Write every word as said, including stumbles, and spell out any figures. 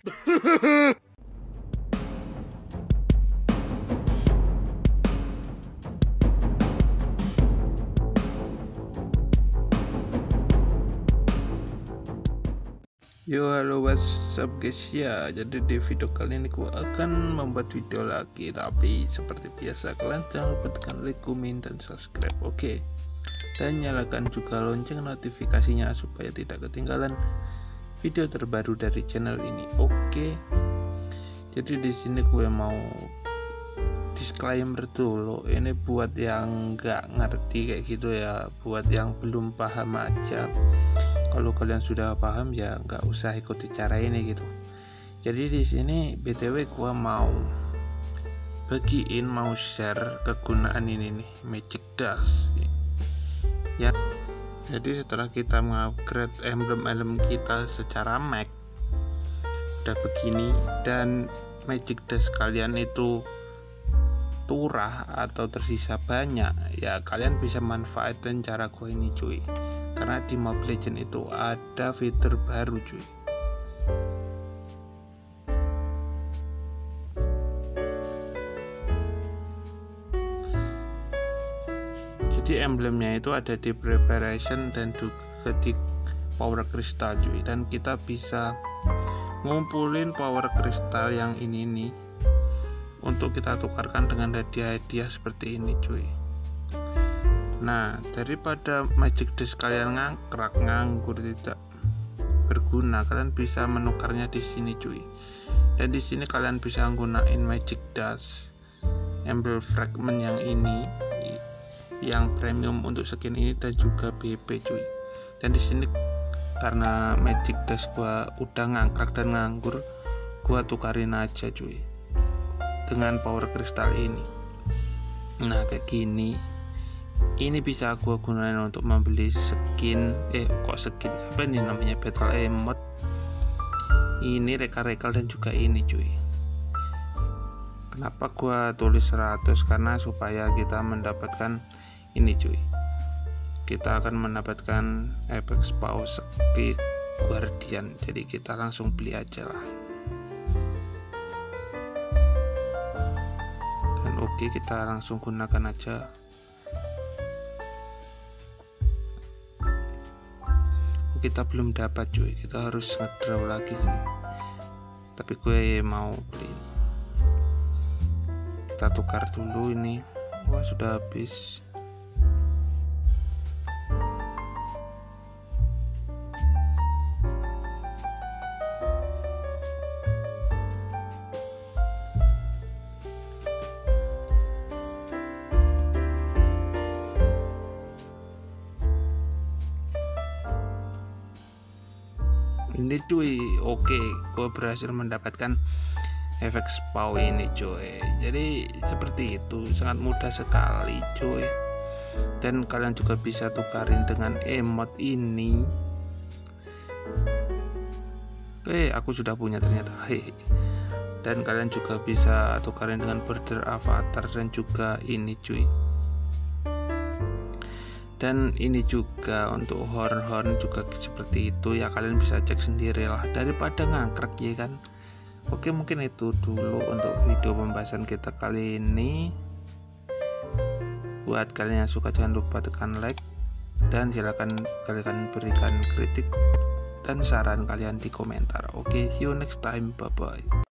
Yo, halo WhatsApp guys ya. Jadi di video kali ini aku akan membuat video lagi, tapi seperti biasa kalian jangan lupa tekan like, komen, dan subscribe, oke okay. Dan nyalakan juga lonceng notifikasinya supaya tidak ketinggalan video terbaru dari channel ini, oke okay. Jadi di sini gue mau disclaimer dulu, ini buat yang nggak ngerti kayak gitu ya, buat yang belum paham aja. Kalau kalian sudah paham ya nggak usah ikuti cara ini gitu. Jadi di sini btw gua mau bagiin, mau share kegunaan ini nih, Magic Dust ya. Jadi setelah kita mengupgrade emblem-emblem kita secara mag udah begini, dan Magic Dust kalian itu turah atau tersisa banyak ya, kalian bisa manfaatkan cara gua ini cuy, karena di Mobile Legends itu ada fitur baru cuy. Jadi emblemnya itu ada di preparation dan juga di power crystal cuy, dan kita bisa ngumpulin power crystal yang ini nih untuk kita tukarkan dengan hadiah-hadiah seperti ini cuy. Nah, daripada Magic Dust kalian ngangkrak, nganggur, tidak berguna, kalian bisa menukarnya di sini cuy. Dan di sini kalian bisa gunain Magic Dust Emblem Fragment yang ini, yang premium untuk skin ini, dan juga B P cuy. Dan di sini karena Magic Dust gua udah ngangkrak dan nganggur, gua tukarin aja cuy dengan power kristal ini. Nah kayak gini, ini bisa gua gunain untuk membeli skin, eh kok skin apa nih namanya, battle emote ini, reka-rekel, dan juga ini cuy. Kenapa gua tulis seratus? Karena supaya kita mendapatkan ini cuy, kita akan mendapatkan Apex Pause Peak Guardian, jadi kita langsung beli aja lah. Oke, kita langsung gunakan aja. Kita belum dapat cuy, kita harus ngedraw lagi sih, tapi gue mau beli. Kita tukar dulu ini. Wah, sudah habis. Ini cuy, oke, gue berhasil mendapatkan efek spawn ini cuy. Jadi seperti itu, sangat mudah sekali cuy. Dan kalian juga bisa tukarin dengan emote ini. Eh, aku sudah punya ternyata. Dan kalian juga bisa tukarin dengan border avatar dan juga ini cuy. Dan ini juga untuk horn-horn juga seperti itu ya, kalian bisa cek sendirilah daripada ngangkrek ya kan. Oke, mungkin itu dulu untuk video pembahasan kita kali ini. Buat kalian yang suka jangan lupa tekan like, dan silakan kalian berikan kritik dan saran kalian di komentar. Oke, see you next time, bye bye.